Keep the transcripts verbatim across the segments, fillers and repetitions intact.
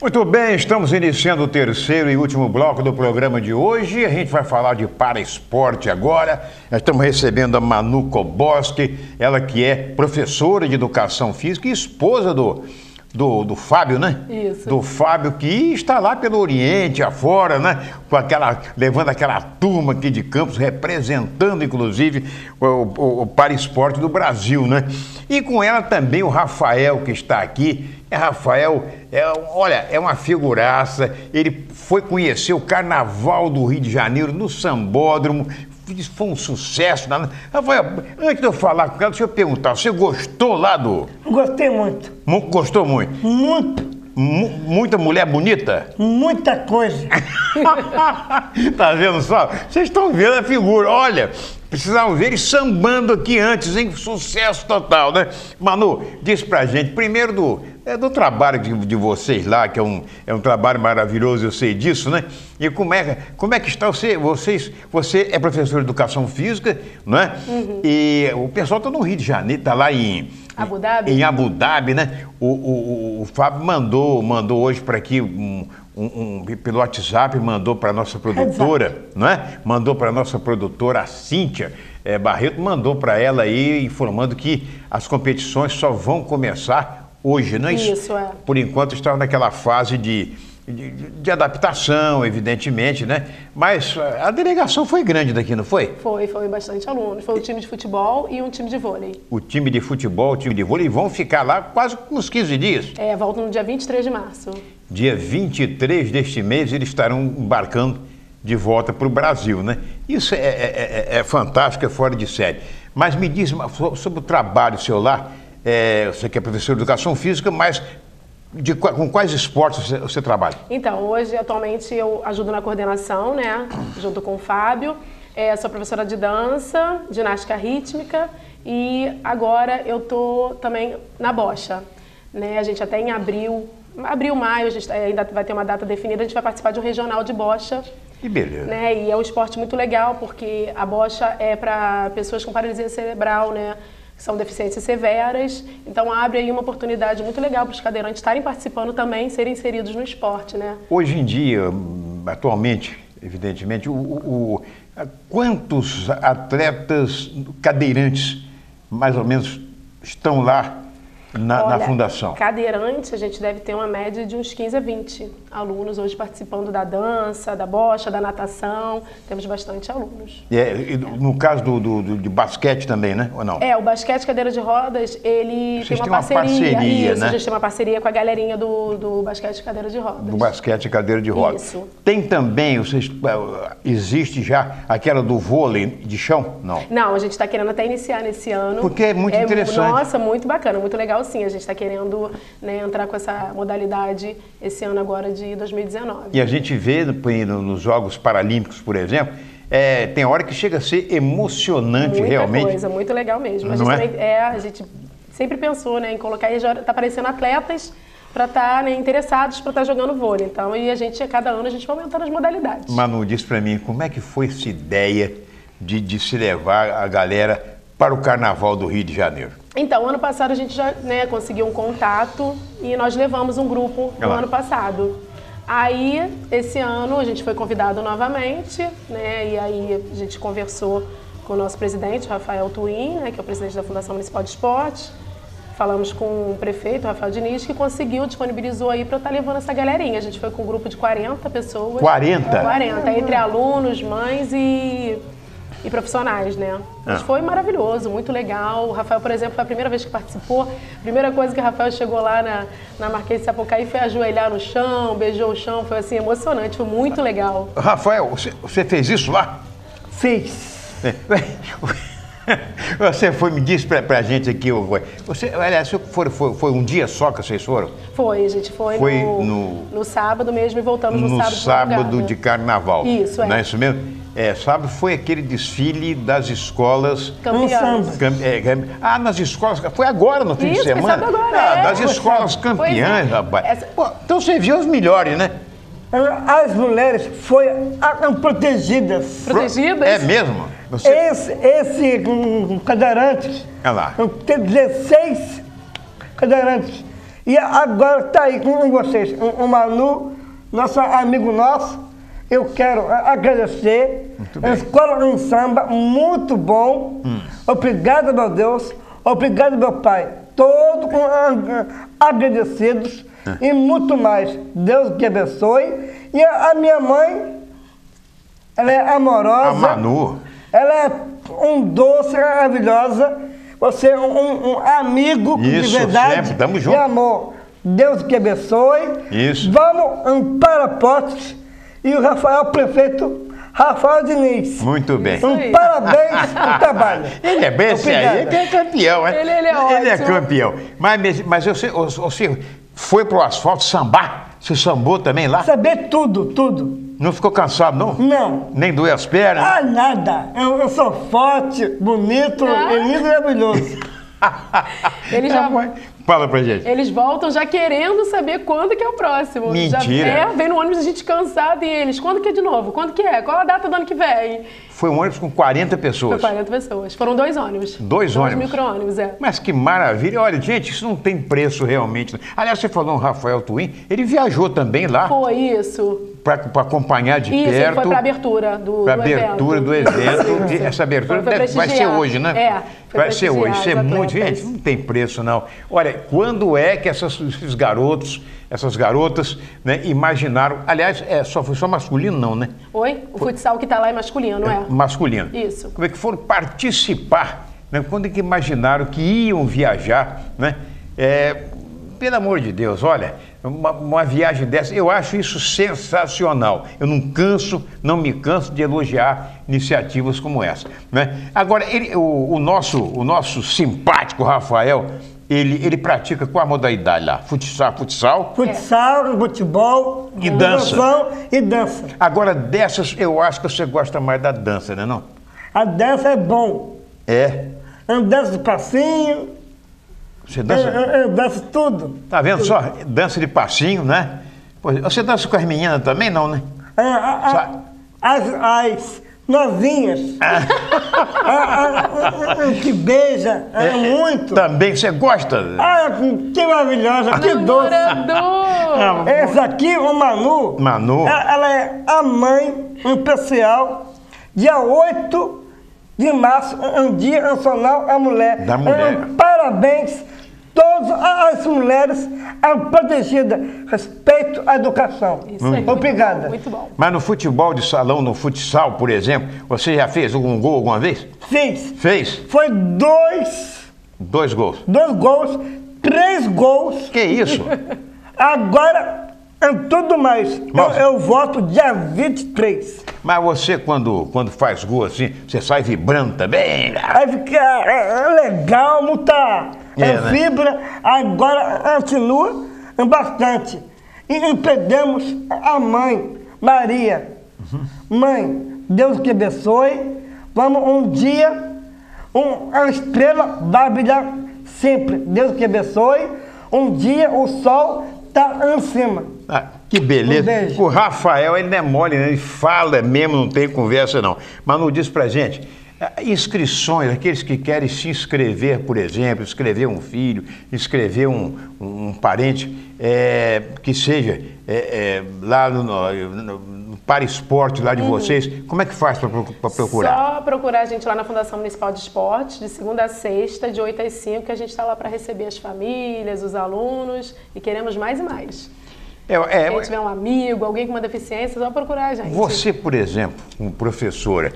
Muito bem, estamos iniciando o terceiro e último bloco do programa de hoje. A gente vai falar de paraesporte agora. Nós estamos recebendo a Manu Koboski, ela que é professora de educação física e esposa do, do, do Fábio, né? Isso. Do Fábio, que está lá pelo Oriente, afora, né? Com aquela, levando aquela turma aqui de Campos, representando, inclusive, o, o, o paraesporte do Brasil, né? E com ela também o Rafael, que está aqui. É, Rafael, é, olha, é uma figuraça. Ele foi conhecer o Carnaval do Rio de Janeiro no Sambódromo. Foi um sucesso. Rafael, antes de eu falar com ela, deixa eu perguntar. Você gostou lá do... Gostei muito. Mu- gostou muito? Muito. M- muita mulher bonita? Muita coisa. Tá vendo só? Vocês estão vendo a figura. Olha, precisavam ver eles sambando aqui antes, hein? Sucesso total, né? Manu, diz pra gente, primeiro do... É do trabalho de, de vocês lá, que é um, é um trabalho maravilhoso, eu sei disso, né? E como é, como é que está você? Vocês, você é professor de educação física, né? Uhum. E o pessoal está no Rio de Janeiro, está lá em Abu Dhabi, em Abu Dhabi, né? O, o, o Fábio mandou, mandou hoje para aqui, um, um, um, pelo WhatsApp, mandou para a nossa produtora, não é? Mandou para a nossa produtora, a Cíntia é, Barreto, mandou para ela aí, informando que as competições só vão começar hoje, não é isso? Isso, é. Por enquanto estava naquela fase de, de, de adaptação, evidentemente, né? Mas a delegação foi grande daqui, não foi? Foi, foi bastante alunos. Foi o time de futebol e um time de vôlei. O time de futebol, o time de vôlei, vão ficar lá quase uns quinze dias. É, voltam no dia vinte e três de março. Dia vinte e três deste mês eles estarão embarcando de volta para o Brasil, né? Isso é, é, é, é fantástico, é fora de série. Mas me diz sobre o trabalho seu lá. É, você que é professor de educação física, mas de, com quais esportes você, você trabalha? Então, hoje, atualmente, eu ajudo na coordenação, né, junto com o Fábio. É, sou professora de dança, ginástica rítmica e agora eu tô também na Bocha, né? A gente até em abril, abril, maio, a gente ainda vai ter uma data definida, a gente vai participar de um regional de Bocha. Que beleza. Né? E é um esporte muito legal, porque a Bocha é para pessoas com paralisia cerebral, né? São deficiências severas, então abre aí uma oportunidade muito legal para os cadeirantes estarem participando também, serem inseridos no esporte, né? Hoje em dia, atualmente, evidentemente, o, o, quantos atletas cadeirantes, mais ou menos, estão lá na, Olha, na fundação? Cadeirantes, a gente deve ter uma média de uns quinze a vinte alunos hoje participando da dança, da bocha, da natação. Temos bastante alunos. É, e no caso do, do, do de basquete também, né? Ou não? É, o basquete cadeira de rodas, ele tem uma, tem uma parceria. parceria isso, né? A gente tem uma parceria com a galerinha do, do basquete cadeira de rodas. Do basquete cadeira de rodas. Isso. Tem também, vocês, existe já aquela do vôlei de chão? Não. Não, a gente está querendo até iniciar nesse ano. Porque é muito é, interessante. Nossa, muito bacana, muito legal. Sim, a gente está querendo, né, entrar com essa modalidade esse ano agora de dois mil e dezenove. E a gente vê nos Jogos Paralímpicos, por exemplo, é, tem hora que chega a ser emocionante. Muita realmente. Muita coisa, muito legal mesmo. A gente, é? É, a gente sempre pensou, né, em colocar, e já está aparecendo atletas para estar tá, né, interessados para estar tá jogando vôlei. Então, e a gente, a cada ano, a gente vai aumentando as modalidades. Manu, diz para mim, como é que foi essa ideia de, de se levar a galera para o Carnaval do Rio de Janeiro? Então, ano passado a gente já, né, conseguiu um contato e nós levamos um grupo no ano passado. Aí, esse ano, a gente foi convidado novamente, né, e aí a gente conversou com o nosso presidente, Rafael Tuim, né, que é o presidente da Fundação Municipal de Esporte. Falamos com o prefeito, Rafael Diniz, que conseguiu, disponibilizou aí para eu estar levando essa galerinha. A gente foi com um grupo de quarenta pessoas. quarenta? quarenta, entre alunos, mães e... e profissionais, né? Mas ah. foi maravilhoso, muito legal. O Rafael, por exemplo, foi a primeira vez que participou. A primeira coisa que o Rafael chegou lá na, na Marquês de Sapucaí foi ajoelhar no chão, beijou o chão, foi assim, emocionante, foi muito legal. Rafael, você, você fez isso lá? Fiz. Você foi, me disse pra, pra gente aqui, você, aliás, foi, foi, foi um dia só que vocês foram? Foi, a gente foi, foi no, no, no sábado mesmo e voltamos no, no sábado. No sábado de carnaval. Isso, é. Não é isso mesmo? É, sabe, foi aquele desfile das escolas... Campeãs. Cam... É, cam... Ah, nas escolas... Foi agora, no fim Isso, de semana? Isso, agora, ah, é. Das escolas campeãs, foi, rapaz. Essa... Pô, então você viu os melhores, né? As mulheres foram protegidas. Protegidas? É mesmo? Você... Esse, esse um, cadeirante... Olha lá. Tem dezesseis cadeirantes. E agora está aí com vocês, o Manu, nosso amigo nosso. Eu quero agradecer. A escola de um samba muito bom. Hum. Obrigado, meu Deus. Obrigado, meu Pai. Todos agradecidos hum. e muito mais. Deus te abençoe. E a minha mãe, ela é amorosa. A Manu. Ela é um doce, maravilhosa. Você é um, um amigo Isso, de verdade sempre. Tamo junto. E amor. Deus te abençoe. Isso. Vamos para postos. E o Rafael, prefeito Rafael Diniz. Muito bem. Um parabéns pelo trabalho. Ele é bem sério, ele é campeão, né? Ele, ele é ótimo. Ele é campeão. Mas, mas eu sei, você foi pro asfalto sambar? Você sambou também lá? Saber tudo, tudo. Não ficou cansado, não? Não. Nem doeu as pernas? Ah, nada. Eu, eu sou forte, bonito, ah. e lindo e maravilhoso. Ele já... Foi. Fala pra gente. Eles voltam já querendo saber quando que é o próximo. Mentira. Já é, vem no ônibus a gente cansada e eles, quando que é de novo? Quando que é? Qual a data do ano que vem? Foi um ônibus com quarenta pessoas. Foi quarenta pessoas. Foram dois ônibus. Dois Foram ônibus? Dois micro-ônibus, é. Mas que maravilha. Olha, gente, isso não tem preço realmente. Aliás, você falou o Rafael Tuim, ele viajou também lá. Foi, isso. Pra, pra acompanhar de isso, perto. Isso, foi pra abertura do, pra do abertura evento. abertura do evento. Essa abertura deve, vai ser hoje, né? É. Vai ser hoje. Isso é muito... Gente, não tem preço, não. Olha, quando é que essas, esses garotos, essas garotas, né, imaginaram... Aliás, é, só, foi só masculino, não, né? Oi? O foi, futsal que está lá é masculino, não é? é? Masculino. Isso. Como é que foram participar? Né? Quando é que imaginaram que iam viajar, né? É, pelo amor de Deus, olha... Uma, uma viagem dessa, eu acho isso sensacional. Eu não canso, não me canso de elogiar iniciativas como essa, né? Agora, ele, o, o, nosso, o nosso simpático Rafael, ele, ele pratica qual a modalidade lá? Futsal, futsal? Futsal, futebol e dança. e dança. Agora, dessas, eu acho que você gosta mais da dança, né, não? A dança é bom. É? A dança de passinho... Você dança? Eu, eu, eu danço tudo. Tá vendo só? Dança de passinho, né? Você dança com as meninas também, não, né? É, a, a, as, as novinhas. Que beija, é, é muito. Também, você gosta? Ah, que maravilhosa, que doce. Essa aqui, o Manu, Manu. Ela, ela é a mãe especial, dia oito de março, um dia nacional a mulher. Da mulher. Um, parabéns. Todas as mulheres protegidas, respeito à educação. Isso aí, obrigada. Muito bom, muito bom. Mas no futebol de salão, no futsal, por exemplo, você já fez algum gol alguma vez? Fiz. Fez? Foi dois. Dois gols. Dois gols, três gols. Que isso? Agora é tudo mais. Eu, eu voto dia vinte e três. Mas você, quando, quando faz gol assim, você sai vibrando também? Aí fica legal, mutar. É, é né? Vibra, agora continua bastante. E pedimos a mãe, Maria. Uhum. Mãe, Deus te abençoe. Vamos um dia, um, a estrela vai brilhar sempre. Deus te abençoe. Um dia o sol está em cima. Ah, que beleza. Um o Rafael, ele não é mole, né? Ele fala mesmo, não tem conversa não. Mas não diz pra gente... Inscrições, aqueles que querem se inscrever, por exemplo, inscrever um filho, inscrever um, um parente, é, que seja é, é, lá no, no, no Paradesporto lá de uhum. vocês, como é que faz para procurar? Só procurar a gente lá na Fundação Municipal de Esporte, de segunda a sexta, de oito às cinco, que a gente está lá para receber as famílias, os alunos, e queremos mais e mais. É, é, quem tiver um amigo, alguém com uma deficiência, só procurar a gente. Você, por exemplo, como professora,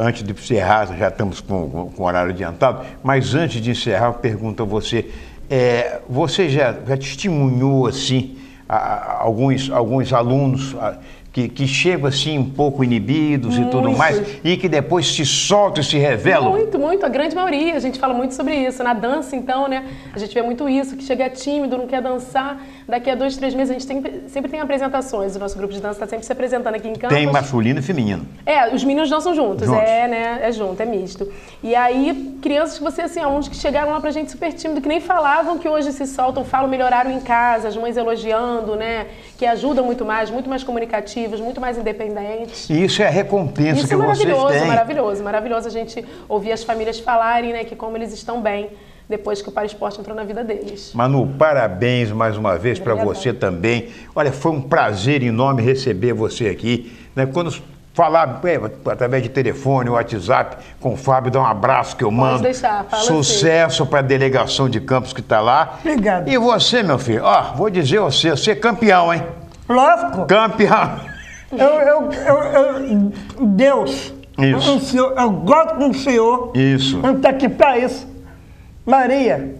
antes de encerrar, já estamos com o horário adiantado, mas antes de encerrar, eu pergunto a você, é, você já, já testemunhou, assim, a, a, alguns, alguns alunos a, que, que chegam, assim, um pouco inibidos muito. e tudo mais, e que depois se soltam e se revelam? Muito, muito, a grande maioria, a gente fala muito sobre isso. Na dança, então, né, a gente vê muito isso, que chega tímido, não quer dançar, daqui a dois, três meses a gente tem, sempre tem apresentações, o nosso grupo de dança está sempre se apresentando aqui em Campos. Tem masculino e feminino. É, os meninos dançam juntos, juntos. é, né, é junto, é misto. E aí, crianças que você, assim, alunos que chegaram lá pra gente super tímido, que nem falavam, que hoje se soltam, falam, melhoraram em casa, as mães elogiando, né, que ajudam muito mais, muito mais comunicativos, muito mais independentes. E isso é a recompensa isso que é vocês têm. Maravilhoso, maravilhoso, maravilhoso a gente ouvir as famílias falarem, né, que como eles estão bem. depois que o Paradesporto entrou na vida deles. Manu, parabéns mais uma vez para você também. Olha, foi um prazer enorme receber você aqui, né? Quando falar é, através de telefone, WhatsApp, com o Fábio, dá um abraço que eu mando. Pode deixar, fala sucesso assim para a delegação de Campos que está lá. Obrigado. E você, meu filho, ó, vou dizer a você, você é campeão, hein? Lógico. Campeão. Eu, eu, eu, eu Deus. Isso. O senhor, eu gosto do Senhor. Isso. Não está aqui para isso. Maria,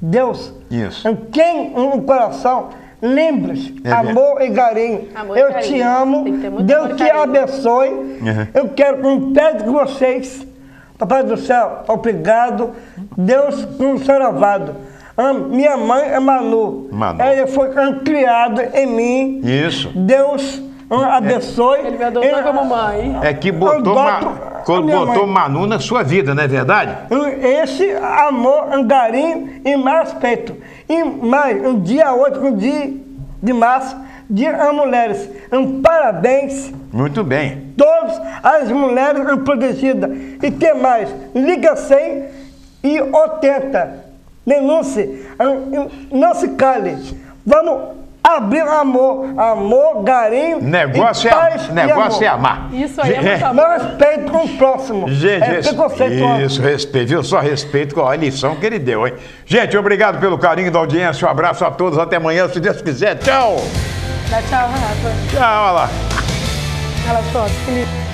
Deus. Isso. Quem no coração... Lembras, é amor e carinho. Amor eu e carinho. Te amo. Deus te abençoe. Uhum. Eu quero um pé de vocês. Papai do céu, obrigado. Deus com seu lavado. Minha mãe é Manu. Manu. Ela foi criada em mim. Isso. Deus abençoe. É. Ele me adotou Ele... como mãe. É que botou, ma... botou Manu na sua vida, não é verdade? Esse amor, um carinho e mais respeito. Em maio, um dia oito, um dia de março, dia das mulheres. Um parabéns. Muito bem. Todas as mulheres protegidas. E tem mais, liga cem e oitenta. Denuncie, não se cale. Vamos abrir amor, amor, carinho, negócio e paz é, negócio e amor. É amar. Isso aí é muito amor. Não respeito com o próximo. Gente, é preconceituoso. Isso, respeito, viu? Só respeito com a lição que ele deu, hein? Gente, obrigado pelo carinho da audiência. Um abraço a todos. Até amanhã, se Deus quiser. Tchau! Dá tchau, Rafa. Tchau, olha lá. Ela só, Felipe.